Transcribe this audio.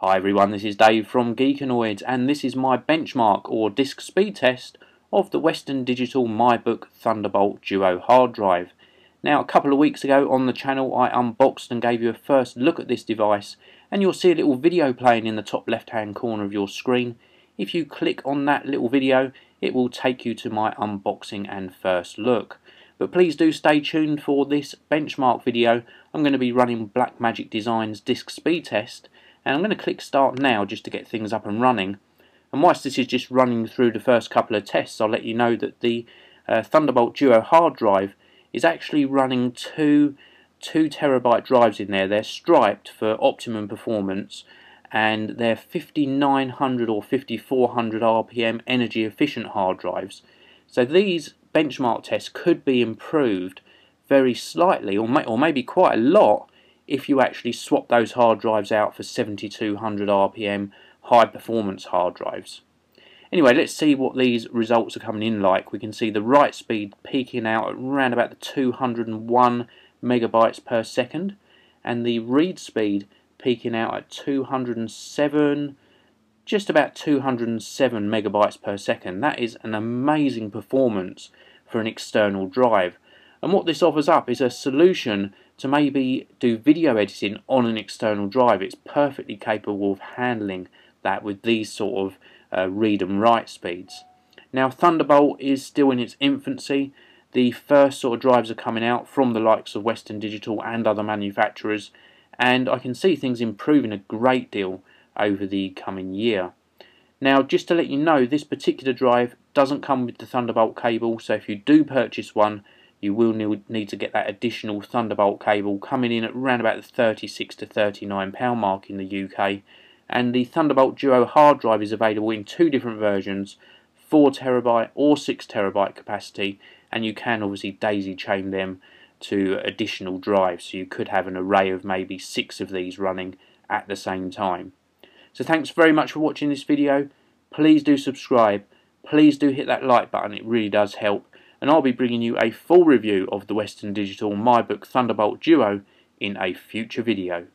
Hi everyone, this is Dave from Geekanoids and this is my benchmark or disk speed test of the Western Digital My Book Thunderbolt Duo hard drive. Now a couple of weeks ago on the channel I unboxed and gave you a first look at this device, and you'll see a little video playing in the top left hand corner of your screen. If you click on that little video it will take you to my unboxing and first look. But please do stay tuned for this benchmark video. I'm going to be running Blackmagic Design's disk speed test, and I'm going to click start now just to get things up and running. And whilst this is just running through the first couple of tests, I'll let you know that the Thunderbolt Duo hard drive is actually running two 2 terabyte drives in there. They're striped for optimum performance and they're 5900 or 5400 RPM energy efficient hard drives. So these benchmark tests could be improved very slightly or maybe quite a lot if you actually swap those hard drives out for 7200 RPM high performance hard drives. Anyway, let's see what these results are coming in like. We can see the write speed peaking out at around about the 201 megabytes per second and the read speed peaking out at 207, just about 207 megabytes per second. That is an amazing performance for an external drive. And what this offers up is a solution to maybe do video editing on an external drive. It's perfectly capable of handling that with these sort of read and write speeds. Now Thunderbolt is still in its infancy. The first sort of drives are coming out from the likes of Western Digital and other manufacturers, and I can see things improving a great deal over the coming year. Now just to let you know, this particular drive doesn't come with the Thunderbolt cable, so if you do purchase one you will need to get that additional Thunderbolt cable, coming in at around about the £36 to £39 mark in the UK. And the Thunderbolt Duo hard drive is available in two different versions, 4 terabyte or 6 terabyte capacity, and you can obviously daisy chain them to additional drives, so you could have an array of maybe 6 of these running at the same time. So thanks very much for watching this video. Please do subscribe, please do hit that like button, it really does help. And I'll be bringing you a full review of the Western Digital My Book Thunderbolt Duo in a future video.